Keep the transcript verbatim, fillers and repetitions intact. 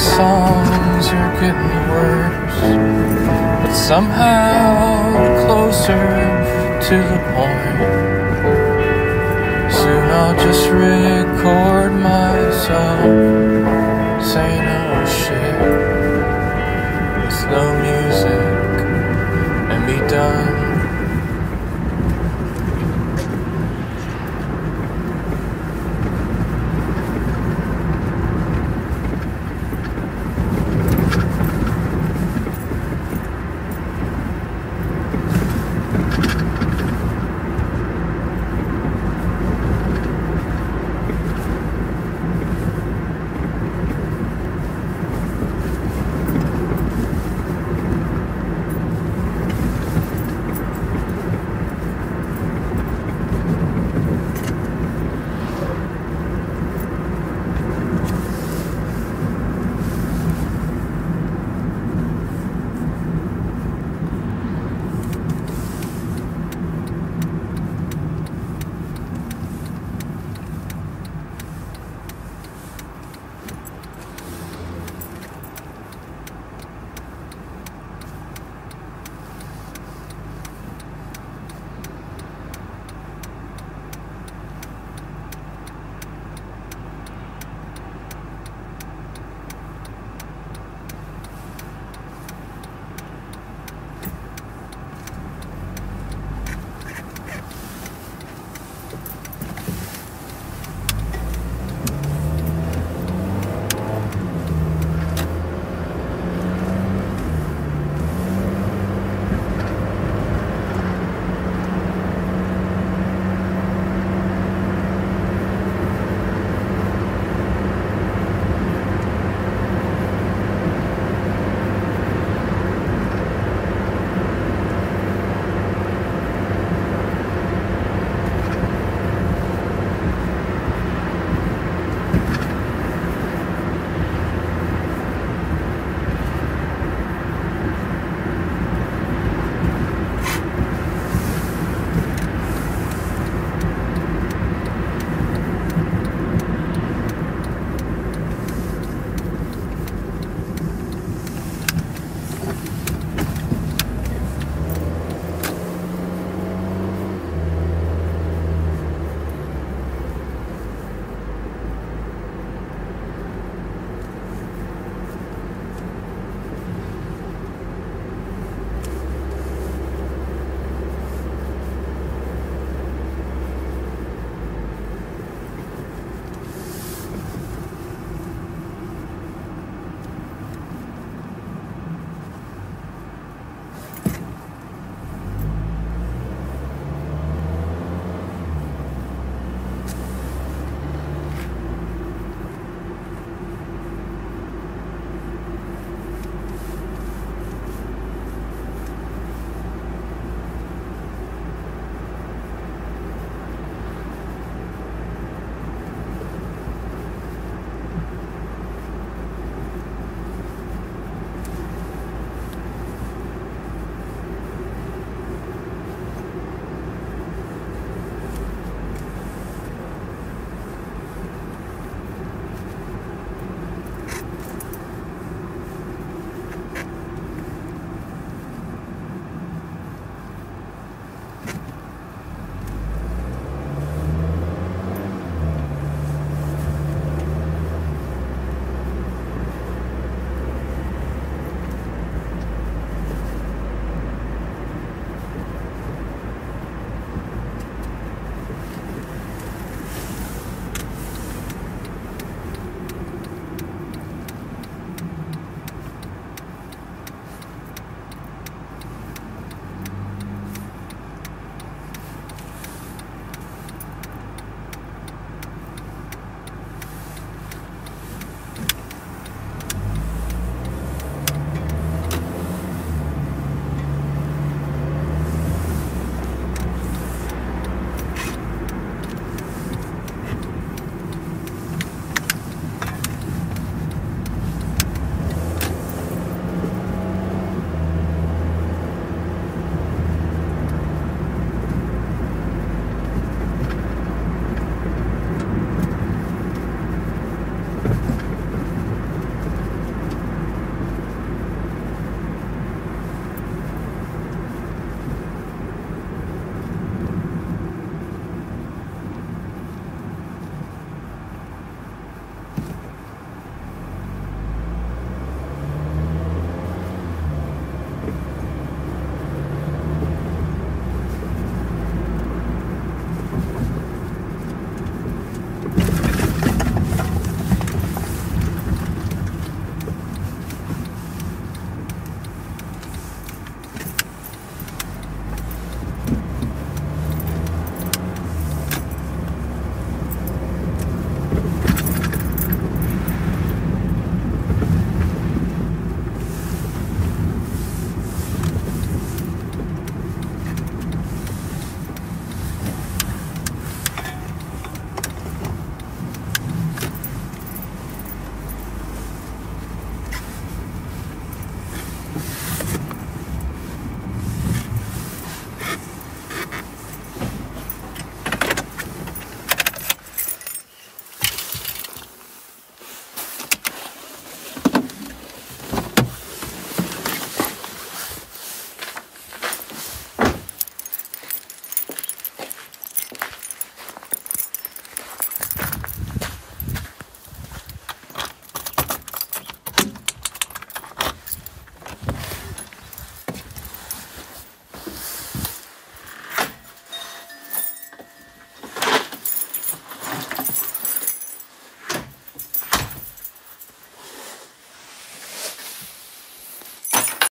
songs are getting worse, but somehow closer to the point. Soon I'll just recall